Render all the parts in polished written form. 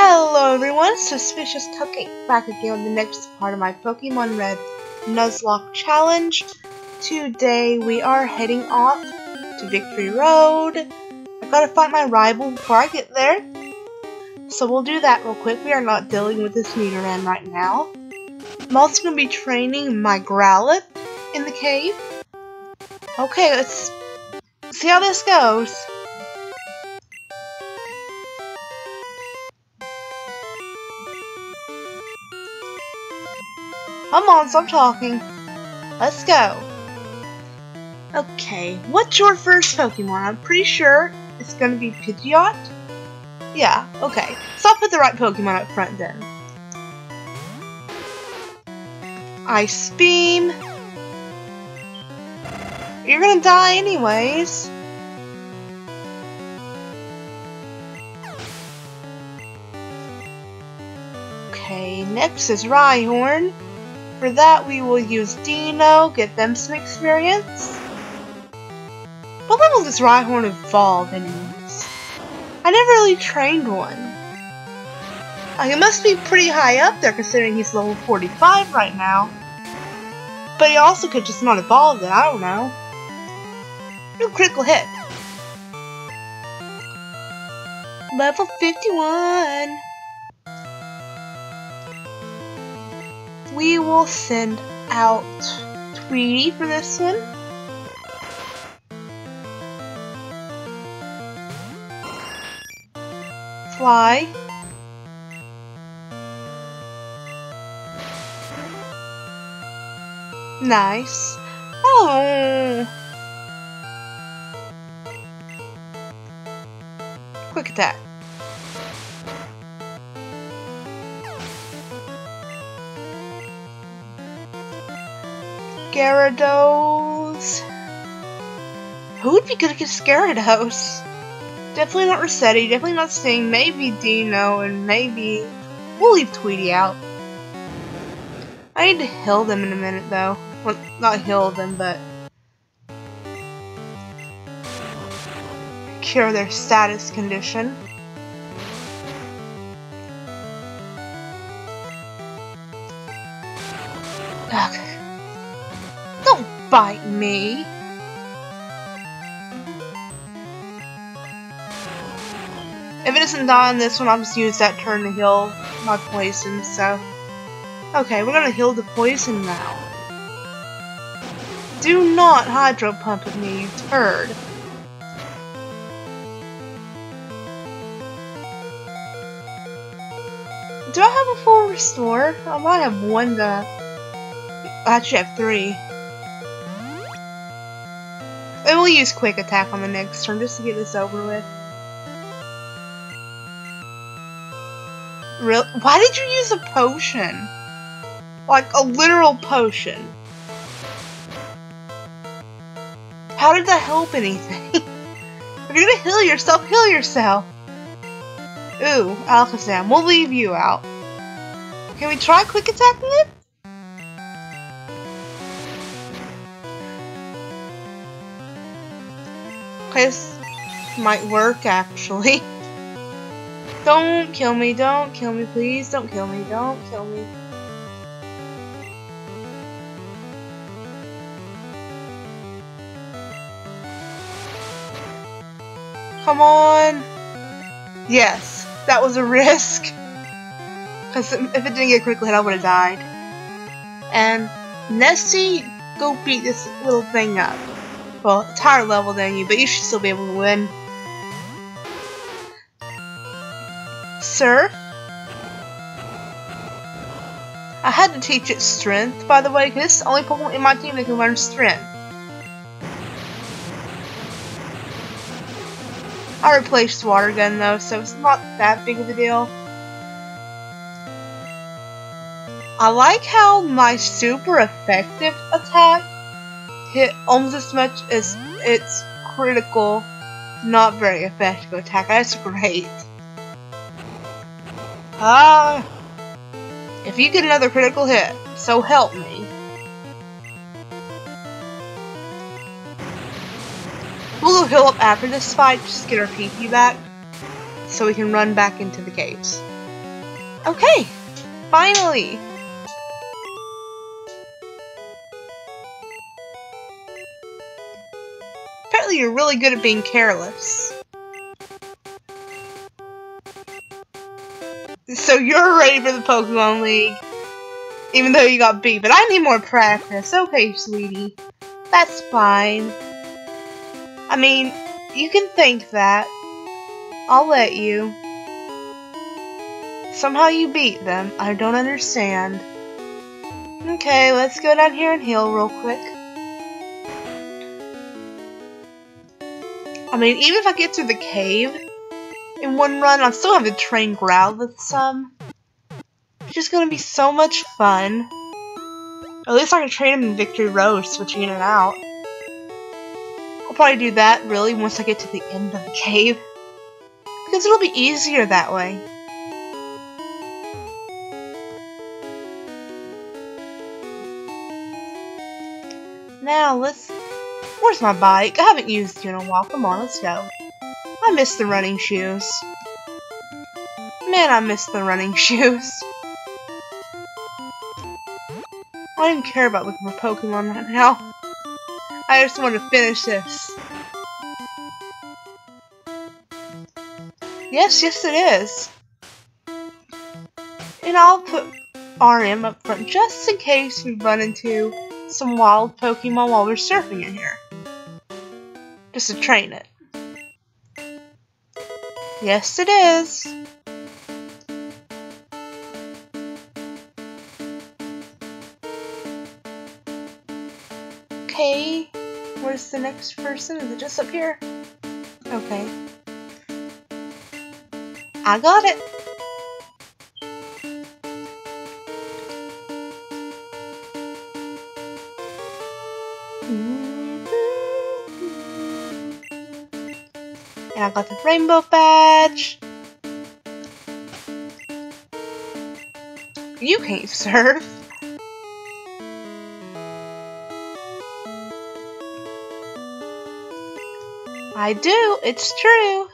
Hello everyone, Suspicious Cupcake back again on the next part of my Pokemon Red Nuzlocke Challenge. Today we are heading off to Victory Road. I've got to fight my rival before I get there, so we'll do that real quick. We are not dealing with this Nidoran right now. I'm also going to be training my Growlithe in the cave. Okay, let's see how this goes. Come on, stop talking. Let's go. Okay, what's your first Pokemon? I'm pretty sure it's gonna be Pidgeot. Yeah, okay. So I'll put the right Pokemon up front then. Ice Beam. You're gonna die anyways. Okay, next is Rhyhorn. For that, we will use Dino, get them some experience. What level does Rhyhorn evolve anyways? I never really trained one. He must be pretty high up there considering he's level 45 right now. But he also could just not evolve it, I don't know. No critical hit. Level 51! We will send out Tweety for this one. Fly. Nice. Oh! Quick attack. Gyarados. Who would be good against Gyarados? Definitely not Rosetti, definitely not Sting, maybe Dino, and maybe we'll leave Tweety out. I need to heal them in a minute though. Well, not heal them, but cure their status condition. Okay. Bite me. If it doesn't die on this one, I'll just use that turn to heal my poison, so. Okay, we're gonna heal the poison now. Do not hydro pump at me, you turd. Do I have a full restore? I might have one that. I actually have three. And we'll use Quick Attack on the next turn just to get this over with. Really? Why did you use a potion? Like a literal potion. How did that help anything? If you're gonna heal yourself, heal yourself. Ooh, Alakazam, we'll leave you out. Can we try Quick Attacking it? This might work actually. Don't kill me, please. Don't kill me, don't kill me. Come on. Yes, that was a risk. Because if it didn't get a critical hit, I would have died. And Nessie, go beat this little thing up. Well, it's higher level than you, but you should still be able to win. Surf. I had to teach it strength, by the way, because it's the only Pokemon in my team that can learn strength. I replaced Water Gun though, so it's not that big of a deal. I like how my super effective attack hit almost as much as its critical, not very effective attack. That's great. Ah! If you get another critical hit, so help me. We'll go heal up after this fight, just get our PP back, so we can run back into the caves. Okay, finally. Apparently you're really good at being careless. So you're ready for the Pokemon League. Even though you got beat, but I need more practice. Okay, sweetie. That's fine. I mean, you can think that. I'll let you. Somehow you beat them. I don't understand. Okay, let's go down here and heal real quick. I mean, even if I get through the cave in one run, I'll still have to train Growlithe some. It's just gonna be so much fun. At least I can train him in Victory Road, switching in and out. I'll probably do that, really, once I get to the end of the cave. Because it'll be easier that way. Now, let's... Where's my bike? I haven't used it in a while. Come on, let's go. I miss the running shoes. Man, I miss the running shoes. I don't even care about looking for Pokemon right now. I just want to finish this. Yes, it is. And I'll put RM up front just in case we run into some wild Pokemon while we're surfing in here. Just to train it. Yes, it is. Hey, where's the next person? Is it just up here? Okay. I got it! And I got the rainbow badge! You can't surf! I do, it's true.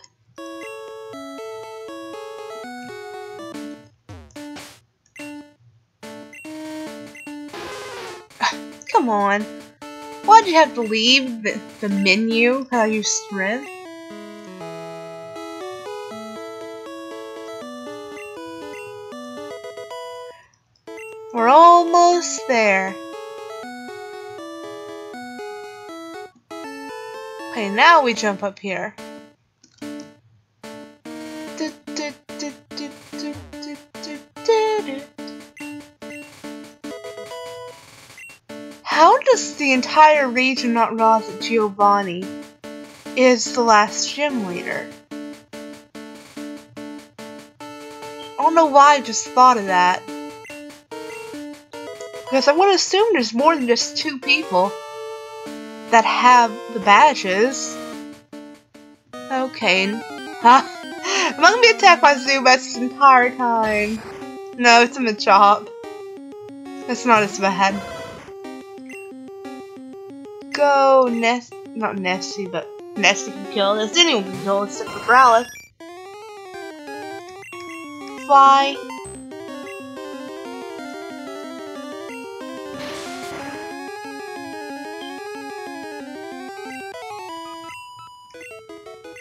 Come on. Why'd you have to leave the menu? How you strength? We're almost there. Okay, now we jump up here. How does the entire region not realize that Giovanni is the last gym leader? I don't know why I just thought of that. Because I would assume there's more than just two people that have the badges. Okay. Huh? I'm not gonna be attacked by Zubats this entire time. No, it's a Machop. It's not as bad. Go, Nest. Not Nessie, but Nessie can kill this. Anyone can kill this except for Growlithe. Fly.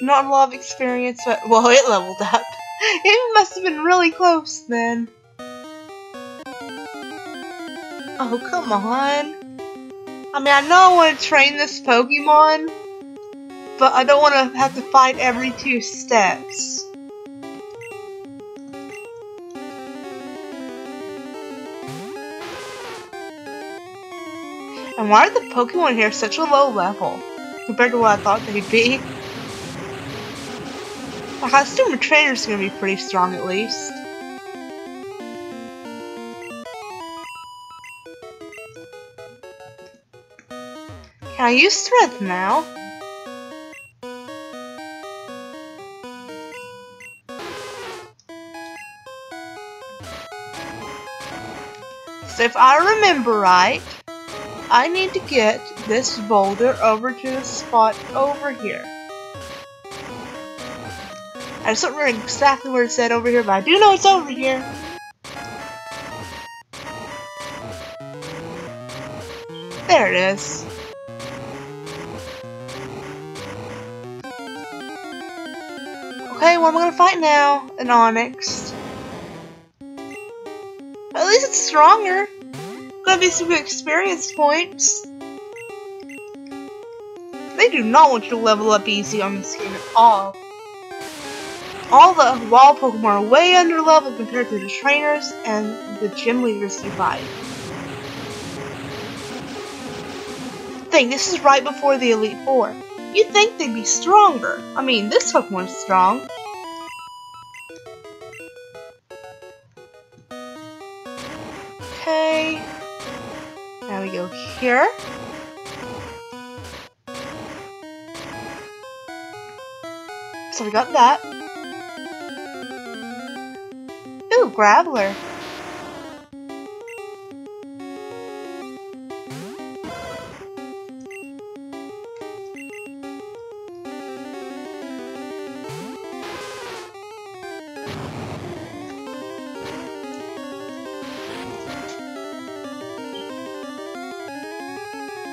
Not a lot of experience, but well, it leveled up. It must have been really close then. Oh, come on. I mean, I know I want to train this Pokemon, but I don't want to have to fight every 2 steps. And why are the Pokemon here such a low level compared to what I thought they'd be? Like, I assume the trainer's gonna be pretty strong at least. Can I use strength now? So if I remember right, I need to get this boulder over to the spot over here. I just don't remember exactly where it said over here, but I do know it's over here. There it is. Okay, what am I gonna fight now? An Onix. At least it's stronger. Gonna be some experience points. They do not want you to level up easy on this game at all. All the wild Pokemon are way under level compared to the trainers and the gym leaders you fight. Thing, this is right before the Elite Four. You'd think they'd be stronger. I mean, this Pokemon's strong. Okay. Now we go here. So we got that. Ooh, Graveler.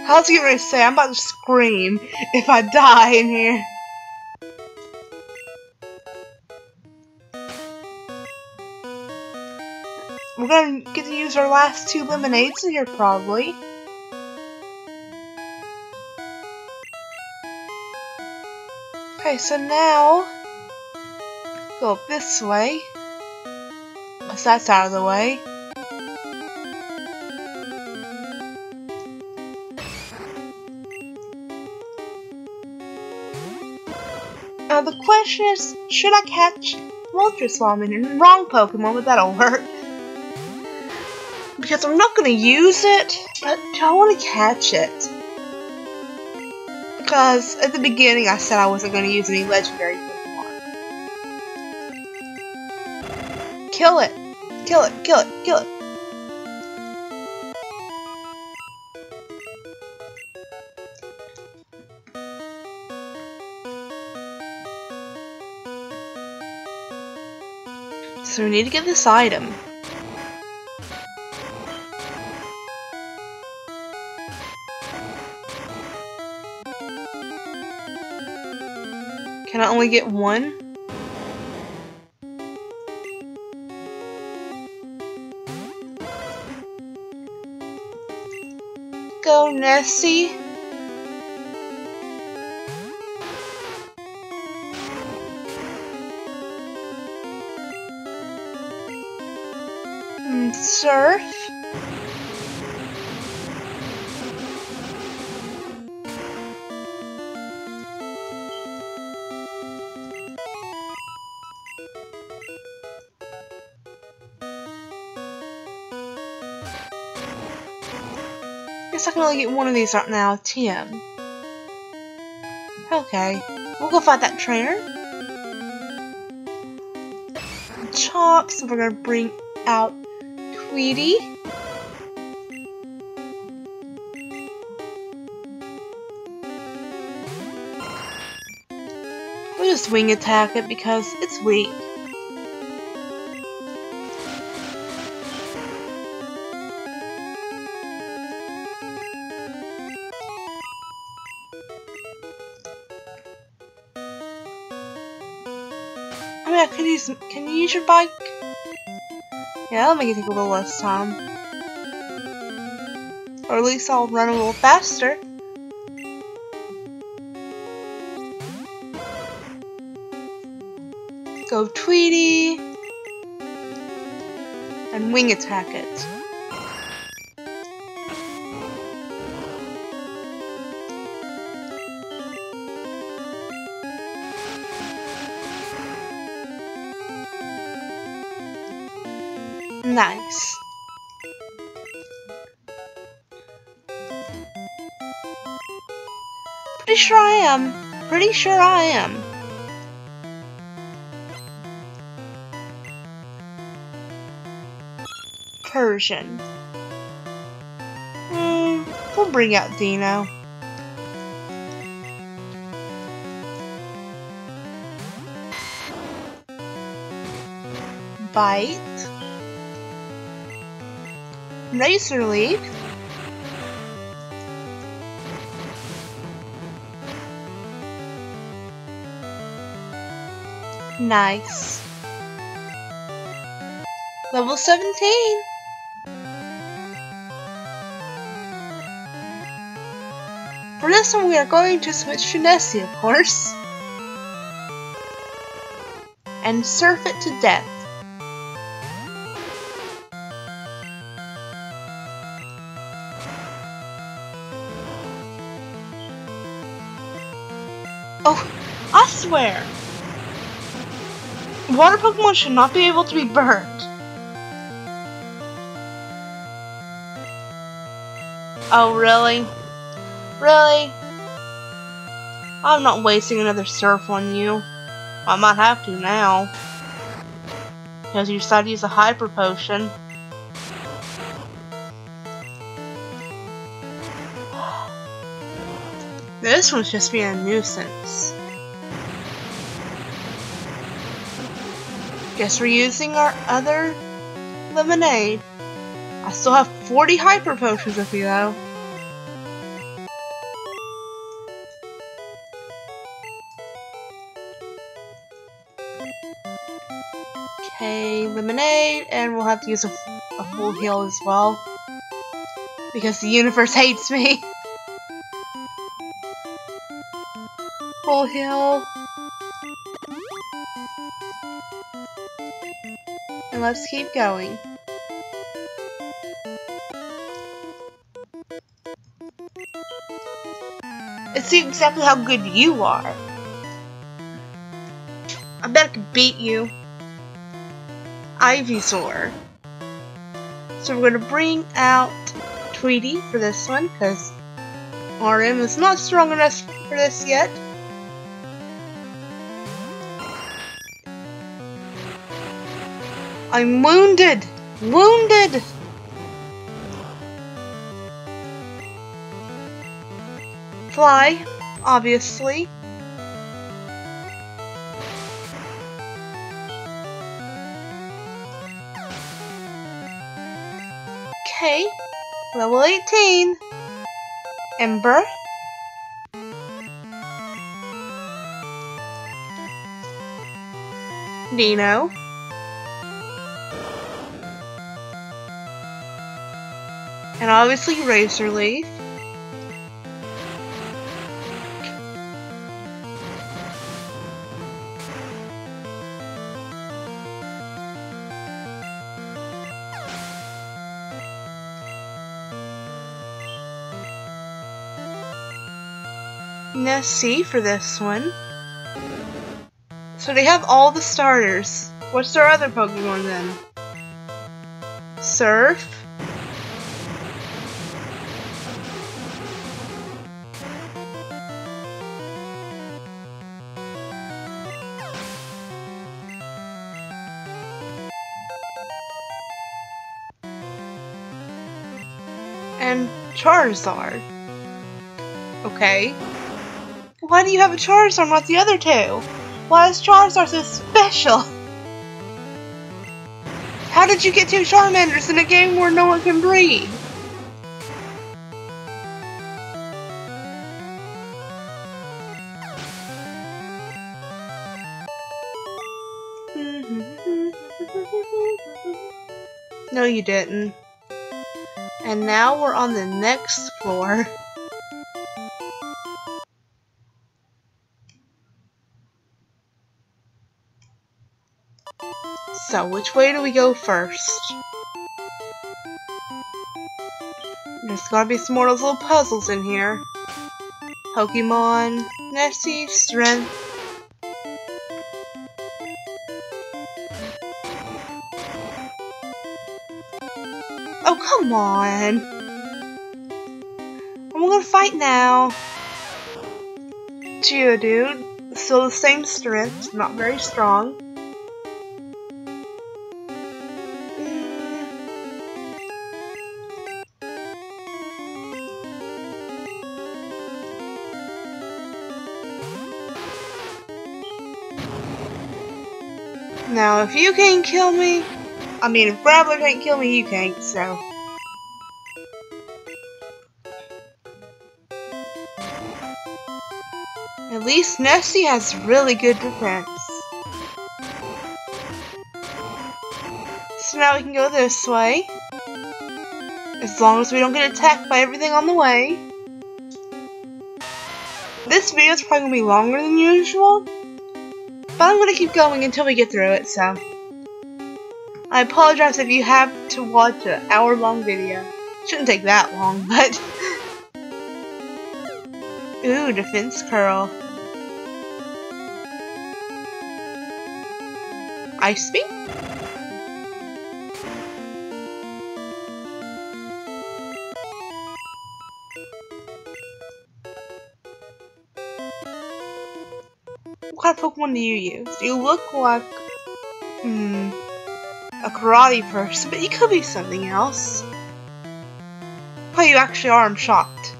I was getting ready to say, I'm about to scream if I die in here. We're gonna get to use our last two lemonades in here, probably. Okay, so now, go up this way. Once that's out of the way. Now the question is, should I catch Moltres while I'm in it? Wrong Pokemon, but that'll work. Because I'm not going to use it, but I want to catch it. Because at the beginning I said I wasn't going to use any legendary Pokemon. Kill it. Kill it, kill it, kill it. So we need to get this item. Can I only get one? Go, Nessie. Surf. Guess I can only get one of these right now, Tim. Okay, we'll go fight that trainer. Chops, we're gonna bring out Tweety. We'll just wing attack it because it's weak. I mean, I could use. Can you use your bike? Yeah, that'll make it take a little less time. Or at least I'll run a little faster. Go Tweety! And wing attack it. Nice. Pretty sure I am. Pretty sure I am. Persian. We'll bring out Dino. Bite. Razor Leaf. Nice. Level 17! For this one we are going to switch to Nessie, of course. And surf it to death. Oh, I swear! Water Pokemon should not be able to be burned. Oh, really? Really? I'm not wasting another surf on you. I might have to now, because you decided to use a Hyper Potion. This one's just being a nuisance. Guess we're using our other lemonade. I still have 40 Hyper Potions with me, though. Okay, lemonade, and we'll have to use a full heal as well, because the universe hates me. Full heal. And let's keep going. Let's see exactly how good you are. I bet I could beat you. Ivysaur. So we're going to bring out Tweety for this one, because RM is not strong enough for this yet. I'm wounded! Wounded! Fly, obviously. Okay, level 18. Ember. Dino. And obviously Razor Leaf. Nessie for this one. So they have all the starters. What's their other Pokemon then? Surf. And Charizard. Okay. Why do you have a Charizard, not the other two? Why is Charizard so special? How did you get two Charmanders in a game where no one can breathe? No, you didn't. And now we're on the next floor. So, which way do we go first? There's gotta be some more of those little puzzles in here. Pokemon, Nessie, Strength. Oh, come on! I'm gonna fight now. Geodude, still the same strength, not very strong. Now, if you can't kill me, I mean, if Graveler can't kill me, you can't, so. At least Nessie has really good defense. so now we can go this way. As long as we don't get attacked by everything on the way. This video is probably going to be longer than usual, but I'm going to keep going until we get through it, so. I apologize if you have to watch an hour-long video. Shouldn't take that long, but... Ooh, defense curl. Ice beam? What kind of Pokemon do you use? You look like... a karate person, but you could be something else. What you actually are, I'm shocked.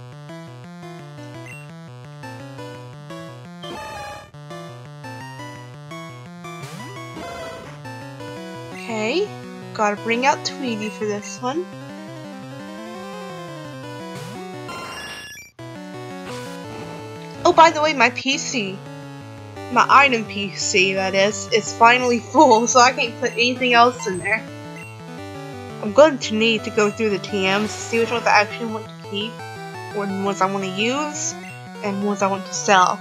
Okay, gotta bring out Tweety for this one. Oh, by the way, my PC. My item PC, that is finally full, so I can't put anything else in there. I'm going to need to go through the TMs to see which ones I actually want to keep, or ones I want to use, and ones I want to sell.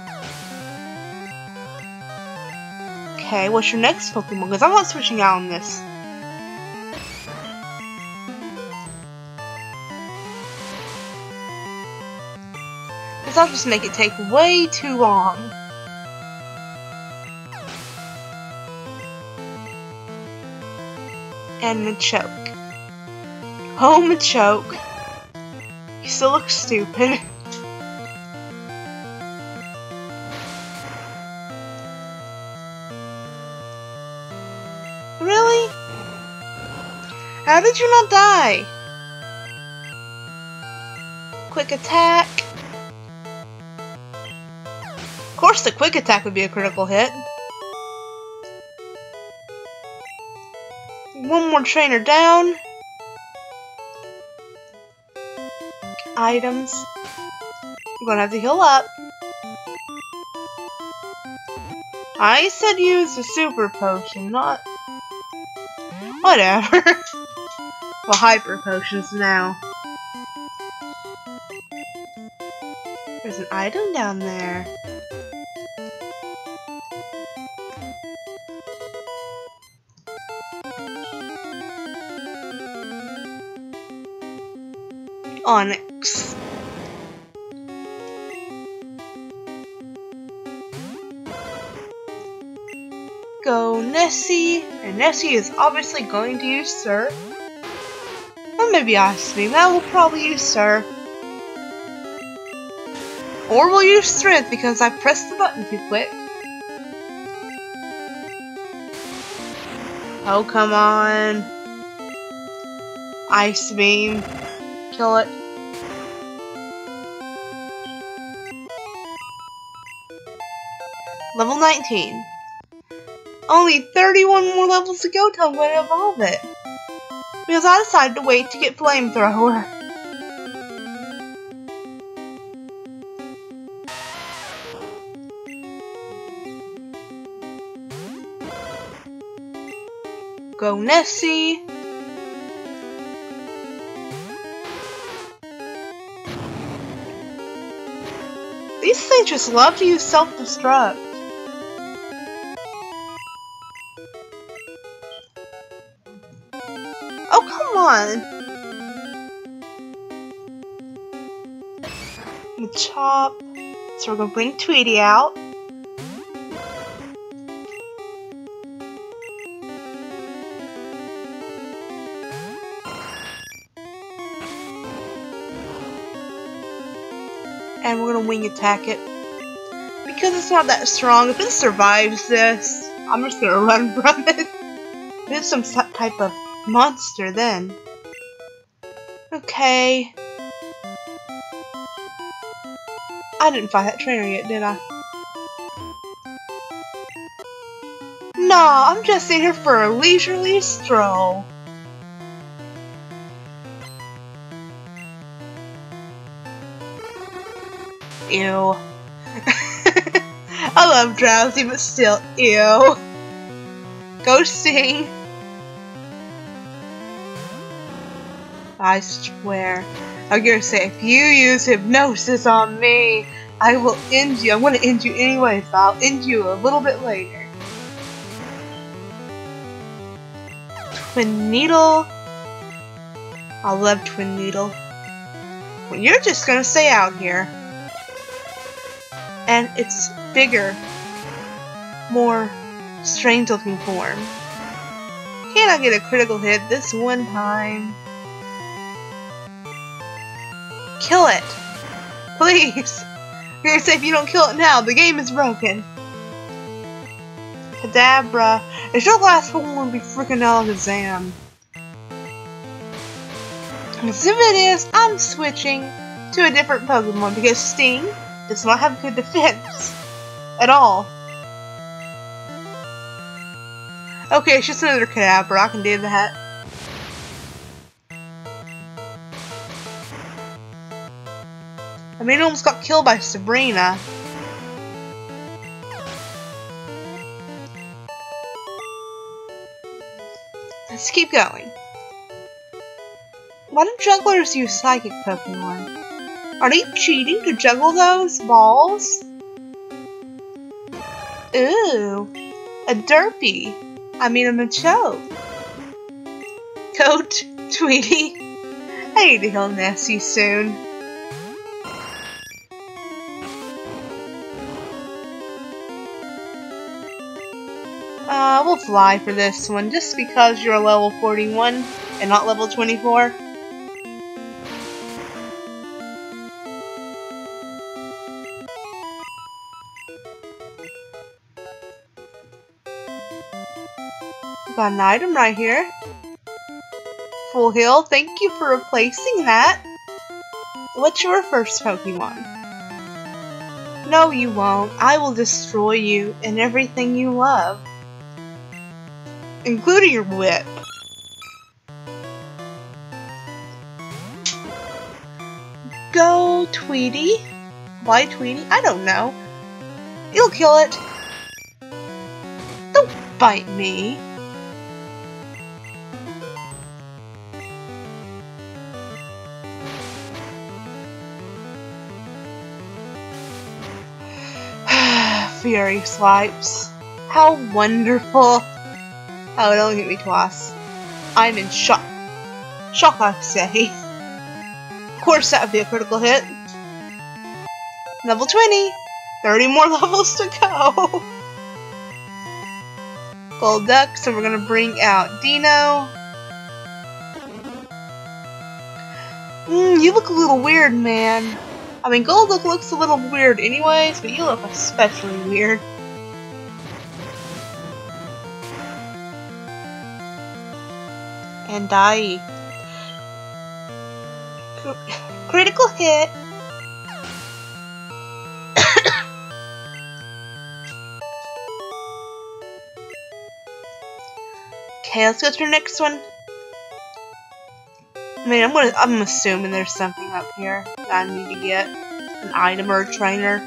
Okay, what's your next Pokemon? Because I'm not switching out on this. Because I'll just make it take way too long. And Machoke. Oh, Machoke. You still look stupid. Really? How did you not die? Quick attack. Of course the quick attack would be a critical hit. One more trainer down. Items. I'm gonna have to heal up. I said use the super potion, not... Whatever. Well, hyper potions now. There's an item down there. Onyx. Go Nessie, and Nessie is obviously going to use Surf. Or maybe Ice Beam, that will probably use Surf. Or we'll use Strength because I pressed the button too quick. Oh, come on. Ice Beam. Kill it. Level 19. Only 31 more levels to go till I'm going to evolve it. Because I decided to wait to get Flamethrower. Go Nessie. These things just love to use self-destruct. Oh, come on! Machop. So we're gonna bring Tweety out. And we're gonna wing attack it. Because it's not that strong, if it survives this, I'm just gonna run from it. It's some type of monster then. Okay. I didn't fight that trainer yet, did I? No, I'm just in here for a leisurely stroll. Ew. I love Drowsy, but still, ew. Go sing. I swear. I'm gonna say, if you use hypnosis on me, I will end you. I'm gonna end you anyways, but I'll end you a little bit later. Twinneedle. I love Twinneedle. Well, you're just gonna stay out here. And it's bigger, more strange looking form. Cannot get a critical hit this one time. Kill it! Please! I'm gonna say if you don't kill it now, the game is broken. Kadabra. It's your last one will be freaking Alakazam. As if it is, I'm switching to a different Pokemon because Sting does not have good defense at all. Okay, it's just another Kadabra. I can do that. I mean, it almost got killed by Sabrina. Let's keep going. Why do jugglers use psychic Pokemon? Are they cheating to juggle those balls? Ooh, a Derpy. I mean, a Machoke. Coat, Tweety. I need to heal Nessie soon. We'll fly for this one, just because you're level 41 and not level 24. Got an item right here. Full heal, thank you for replacing that. What's your first Pokemon? No, you won't. I will destroy you and everything you love. Including your whip. Go, Tweety. Why, Tweety? I don't know. You'll kill it. Don't bite me. Fury swipes. How wonderful. Oh, don't hit me twice. I'm in shock. Shock, I say. Of course, that would be a critical hit. Level 20. 30 more levels to go. Gold Duck, so we're going to bring out Dino. You look a little weird, man. I mean, Gold Duck looks a little weird anyways, but you look especially weird. And die. Critical hit. Okay, let's go to the next one. I mean, I'm assuming there's something up here that I need to get. An item or a trainer.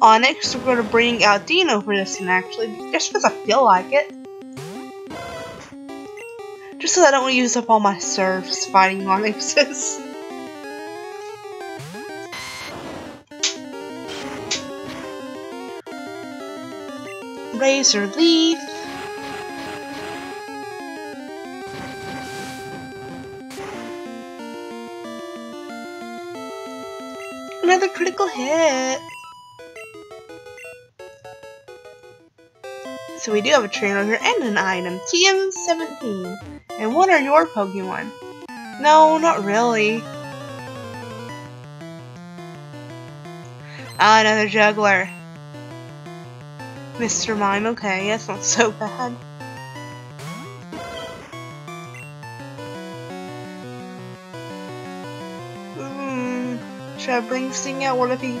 Onyx, we're going to bring out Dino for this one, actually, just because I feel like it. Just so I don't use up all my serves fighting Onyxes. Razor Leaf. Another critical hit. So we do have a trainer here and an item. TM17. And what are your Pokemon? No, not really. Ah, another juggler. Mr. Mime, okay, that's not so bad. Should I bring Sting out? What if he...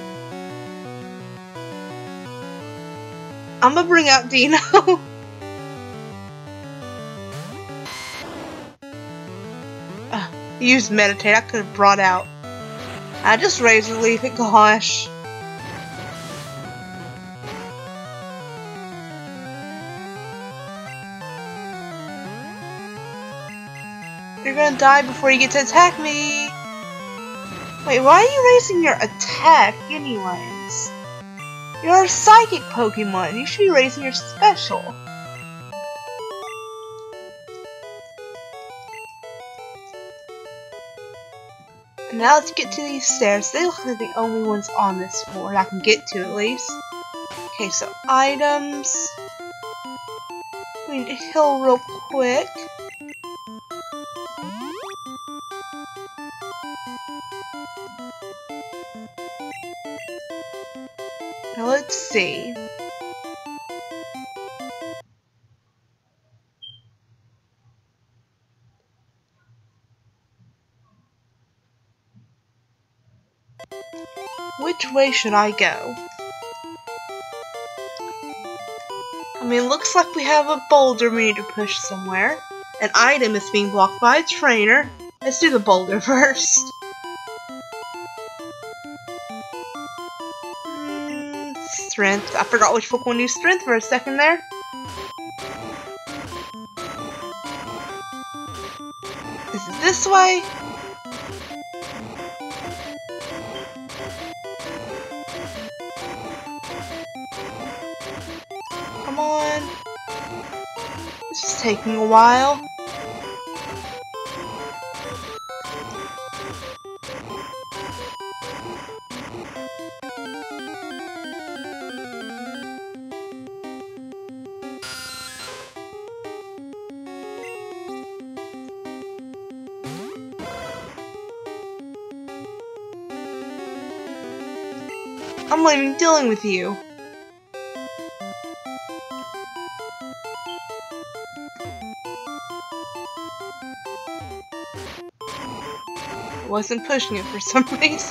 I'm gonna bring out Dino. Use meditate, I could have brought out. I just razor leaf it, gosh. You're gonna die before you get to attack me! Wait, why are you raising your attack anyways? You're a psychic Pokemon, you should be raising your special. And now let's get to these stairs. They look like the only ones on this floor that I can get to at least. Okay, so items. We need to heal real quick. Now let's see. Which way should I go? I mean, looks like we have a boulder we need to push somewhere. An item is being blocked by a trainer. Let's do the boulder first. Strength. I forgot which Pokemon used strength for a second there. Is it this way? Come on. This is taking a while. I'm not even dealing with you. I wasn't pushing it for some reason.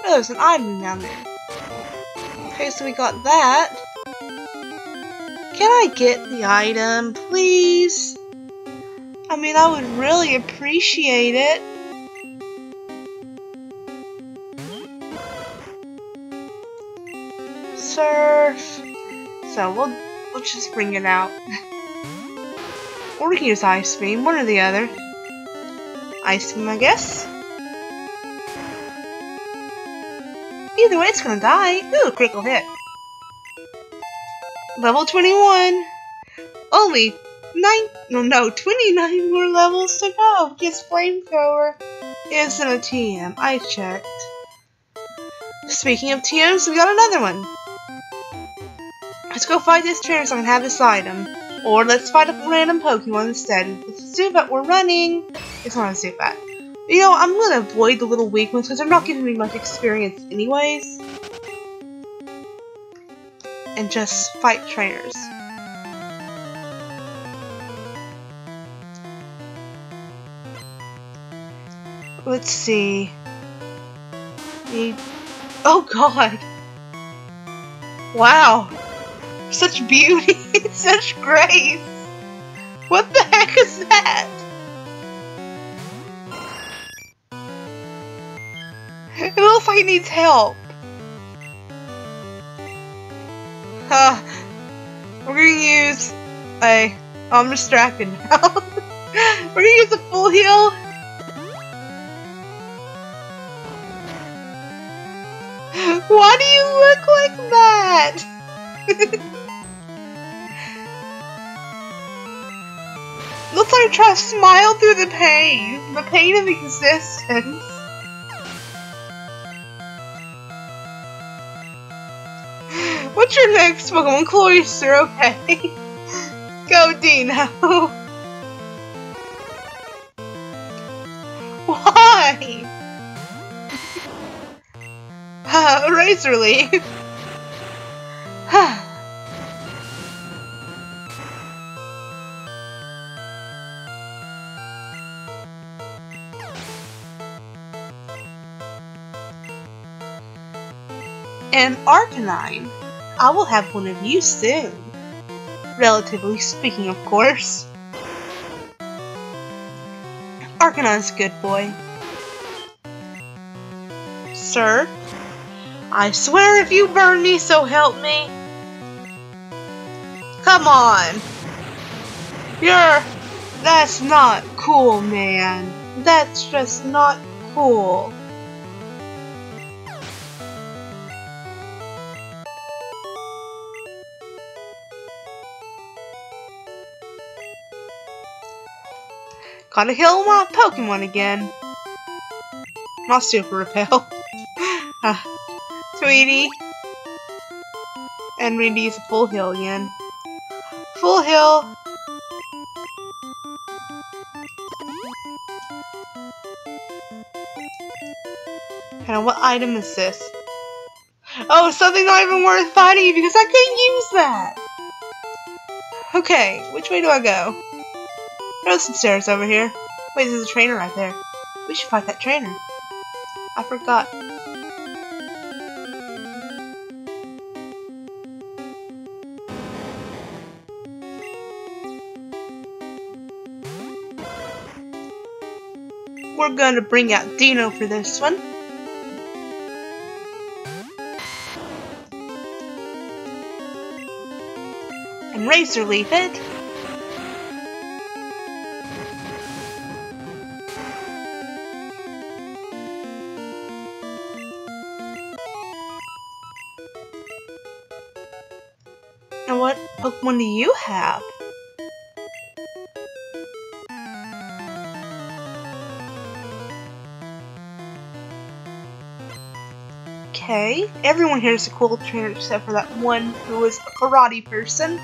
Oh, there's an item down there. Okay, so we got that. Can I get the item, please? I mean, I would really appreciate it. Surf. So we'll just bring it out. Or we can use Ice Beam, one or the other. Ice Beam, I guess. Either way, it's gonna die. Ooh, critical hit. Level 21. Only 29 more levels to go. This flamethrower isn't a TM. I checked. Speaking of TMs, we got another one. Let's go fight this trainer so I can have this item. Or let's fight a random Pokemon instead. Let's do that. We're running. It's not a Zubat. You know, I'm gonna avoid the little weak ones because they're not giving me much experience anyways. And just fight trainers. Let's see. Oh god! Wow! Such beauty! Such grace! What the heck is that? It looks like it needs help. We're gonna use a... Oh, I'm distracted now. We're gonna use a full heal. Why do you look like that? Looks like I'm trying to smile through the pain. The pain of existence. What's your next Pokemon? Cloyster, okay. Go, Dino. Why? Razor Leaf. And Arcanine. I will have one of you soon. Relatively speaking, of course. barking on us, good boy. Sir, I swear if you burn me, so help me. Come on. That's not cool, man. That's just not cool. Gotta heal my Pokemon again. Not Super Repel. Tweety. And we need full heal again. Full heal. And what item is this? Oh, something not even worth fighting because I can't use that. Okay, which way do I go? There's some stairs over here. Wait, there's a trainer right there. We should fight that trainer. I forgot. We're gonna bring out Dino for this one. And Razor Leaf it. And what Pokemon do you have? Okay, everyone here is a cool trainer except for that one who is a karate person.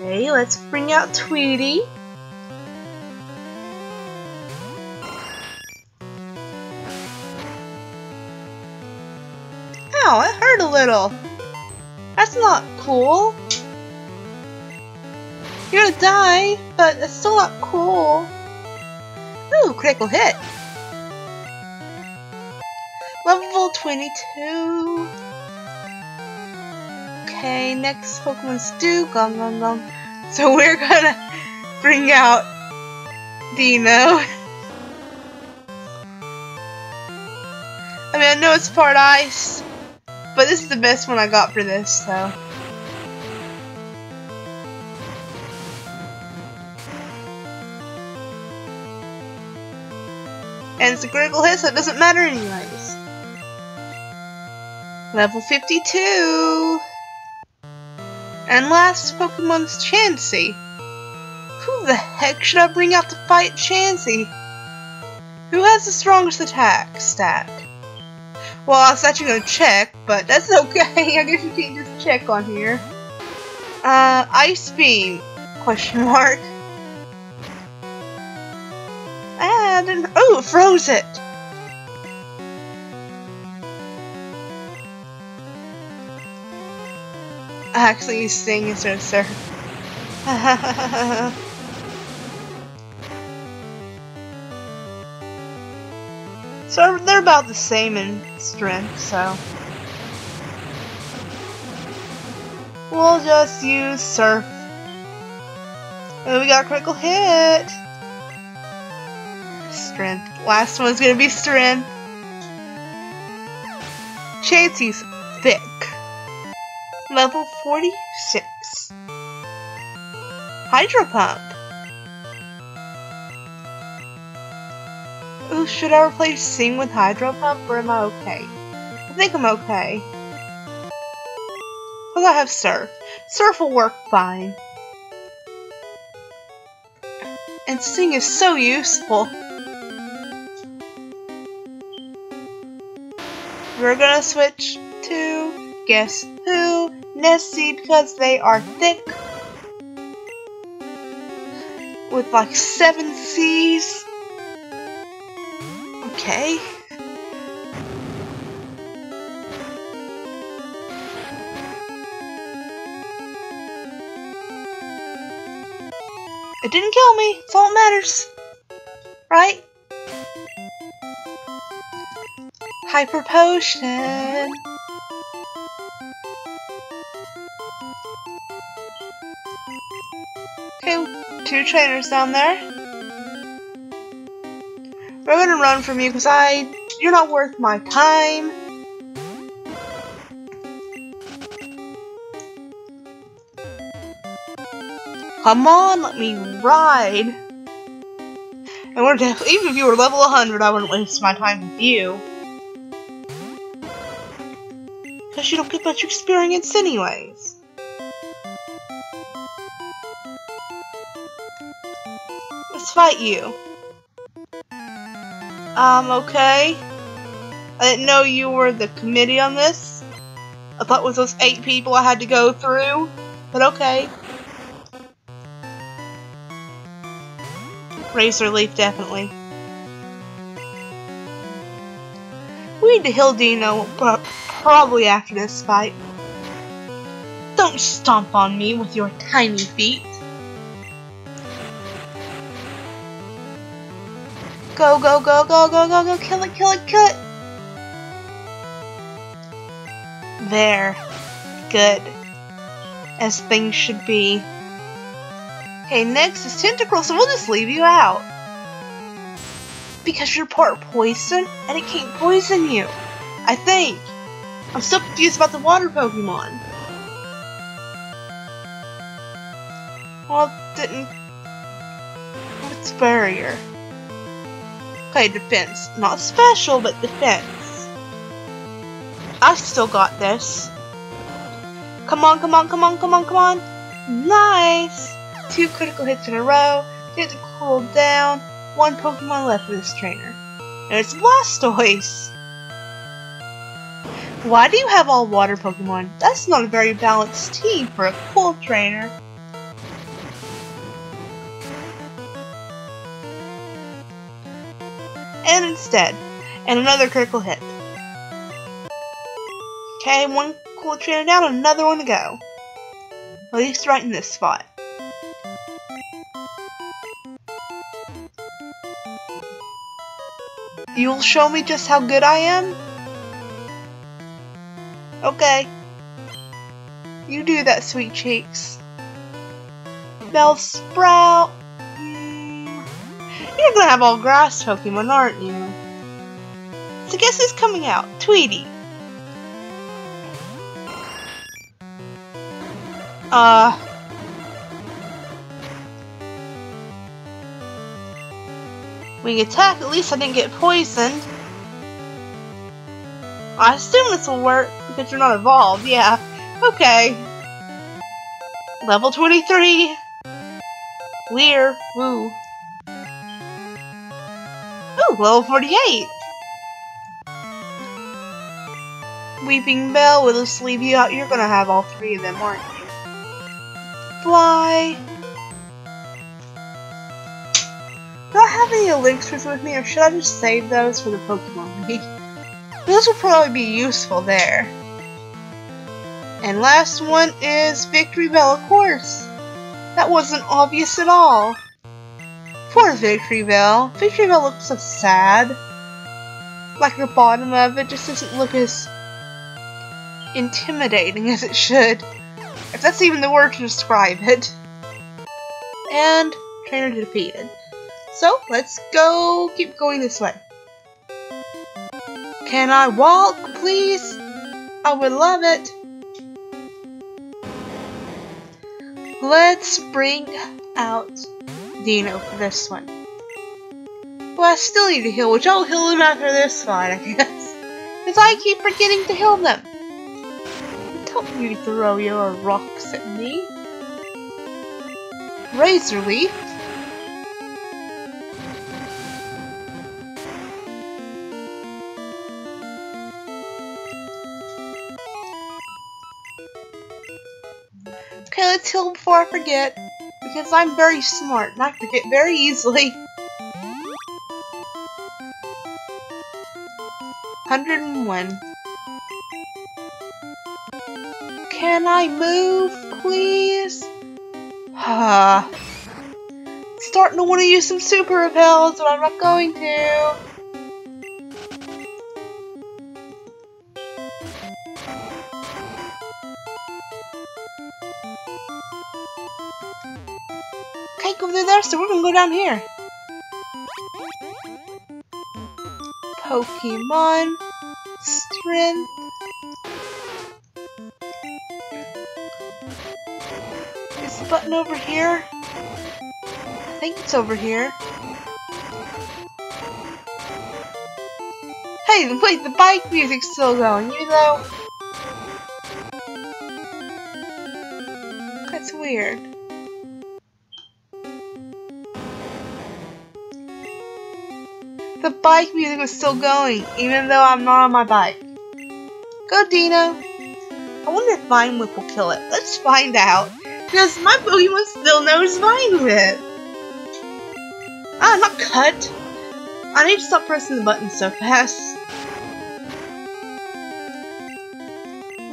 Okay, let's bring out Tweety. Ow, it hurt a little. That's not cool. You're gonna die, but it's still not cool. Ooh, critical hit. Level 22. Okay, next Pokemon's do gum gum gum. So we're gonna bring out Dino. I mean, I know it's part ice, but this is the best one I got for this, so. And it's a critical hit, so it doesn't matter anyways. Level 52! And last Pokemon's Chansey. Who the heck should I bring out to fight Chansey? Who has the strongest attack stat? Well, I was actually gonna check, but that's okay. I guess you can't just check on here. Ice Beam? Question mark. And oh, it froze it. I actually sing instead of surf. So they're about the same in strength, so we'll just use surf. Oh, we got a critical hit. Strength. Last one's gonna be strength. Chansey's thick. Level 46. Hydro Pump. Ooh, should I replace Sing with Hydro Pump, or am I okay? I think I'm okay. Because I have Surf. Surf will work fine. And Sing is so useful. We're gonna switch to Guess Who, Nessie, because they are thick. With like 7 C's. Okay. It didn't kill me. It's all that matters. Right? Hyper Potion. Hey, two trainers down there. I'm gonna run from you because you're not worth my time. Come on, let me ride. And we're definitely, even if you were level 100, I wouldn't waste my time with you. Because you don't get much experience anyways. Let's fight you. Okay. I didn't know you were the committee on this. I thought it was those 8 people I had to go through. But okay. Razor Leaf, definitely. We need to heal Dino probably after this fight. Don't stomp on me with your tiny feet. Go, go, go, go, go, go, go, kill it, kill it, kill it. There. Good. As things should be. Okay, next is Tentacruel, so we'll just leave you out. Because you're part poison, and it can't poison you. I think. I'm still confused about the water Pokemon. Well, it didn't... What's barrier? Okay, defense. Not special, but defense. I've still got this. Come on, come on, come on, come on, come on. Nice! 2 critical hits in a row, get the cool down, 1 Pokemon left for this trainer. And it's Blastoise! Why do you have all water Pokemon? That's not a very balanced team for a cool trainer. And instead, and another critical hit. Okay, 1 cool trainer down, another one to go. At least right in this spot. You'll show me just how good I am? Okay. You do that, sweet cheeks. Bellsprout. You're gonna have all grass Pokemon, aren't you? So guess who's coming out? Tweety. Wing attack, at least I didn't get poisoned. I assume this will work because you're not evolved, yeah. Okay. Level 23. Weird. Woo. Ooh, level 48. Weeping Bell, we'll just leave you out. You're gonna have all 3 of them, aren't you? Fly. Do I have any elixirs with me, or should I just save those for the Pokemon League? Those will probably be useful there. And last one is Victory Bell, of course. That wasn't obvious at all. Poor Victory Bell. Victory Bell looks so sad. Like the bottom of it just doesn't look as intimidating as it should. If that's even the word to describe it. And trainer defeated. So, let's go keep going this way. Can I walk, please? I would love it. Let's bring out Dino for this one. Well, I still need to heal, which I'll heal him after this fight, I guess. Because I keep forgetting to heal them. Don't you throw your rocks at me. Razor Leaf. Okay, let's heal before I forget, because I'm very smart and I forget very easily. 101. Can I move, please? Starting to want to use some super repels, but I'm not going to. tank over there, so we're gonna go down here. Pokemon strength. There's a button over here. I think it's over here. Hey, wait, the bike music's still going, you know? That's weird. The bike music was still going, even though I'm not on my bike. Go, Dino! I wonder if Vine Whip will kill it. Let's find out. Because my Pokemon still knows Vine Whip. Ah, I'm not cut. I need to stop pressing the button so fast.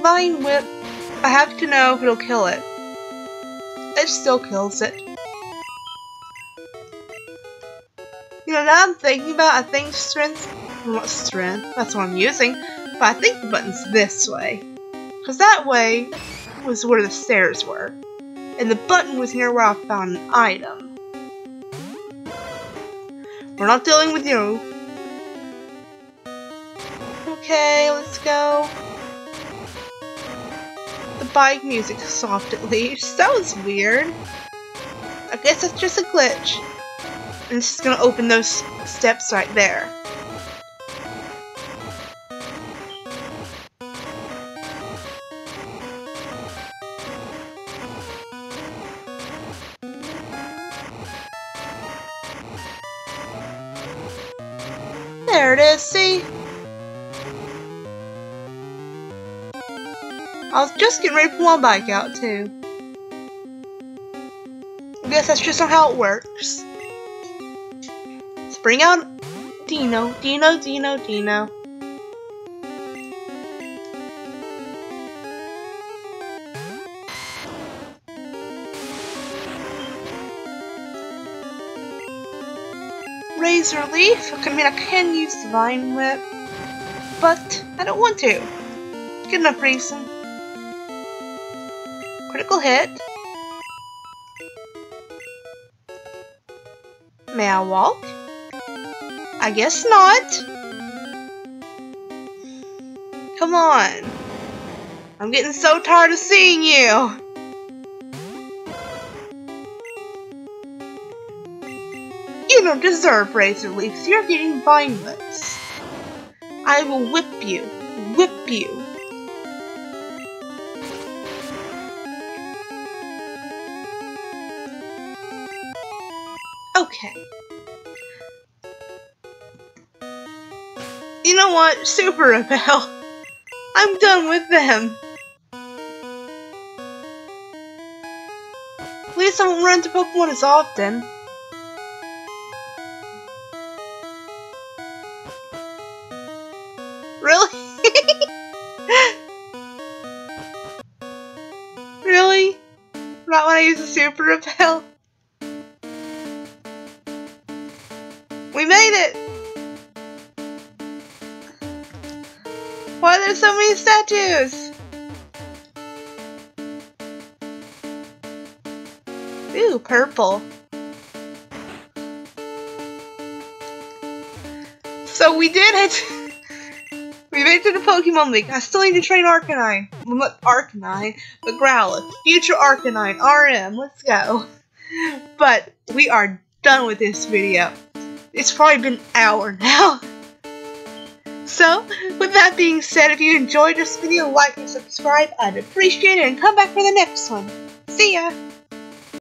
Vine Whip. I have to know if it'll kill it. It still kills it. You know, now I'm thinking about, I think strength, not strength, that's what I'm using, but I think the button's this way. Because that way was where the stairs were. And the button was near where I found an item. We're not dealing with you. Okay, let's go. The bike music's soft at least. That was weird. I guess that's just a glitch. I'm just gonna open those steps right there. There it is, see? I was just getting ready to pull my bike out, too. I guess that's just not how it works. Bring out Dino, Dino, Dino, Dino. Razor Leaf? I mean, I can use the Vine Whip, but I don't want to. Good enough reason. Critical hit. May I walk? I guess not. Come on. I'm getting so tired of seeing you. You don't deserve Razor Leaves. You're getting Vine Whips. I will whip you. Whip you. Okay. You know what? Super Repel. I'm done with them. At least I don't run into Pokemon as often. Really? Really? Not when I use a Super Repel? We made it! Why are there so many statues? Ooh, purple. So we did it! We made it to the Pokemon League. I still need to train Arcanine. Well, not Arcanine, but Growlithe. Future Arcanine, RM, let's go. But we are done with this video. It's probably been an hour now. So, with that being said, if you enjoyed this video, like and subscribe, I'd appreciate it, and come back for the next one. See ya!